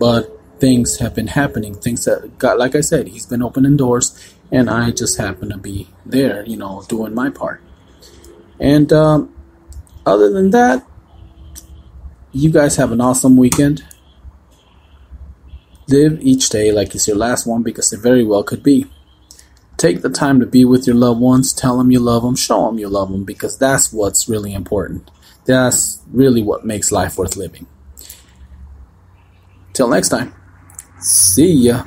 But things have been happening, things that got, like I said, he's been opening doors, and I just happen to be there, you know, doing my part. And other than that, you guys have an awesome weekend. Live each day like it's your last one, because it very well could be. Take the time to be with your loved ones. Tell them you love them. Show them you love them, because that's what's really important. That's really what makes life worth living. Till next time. See ya.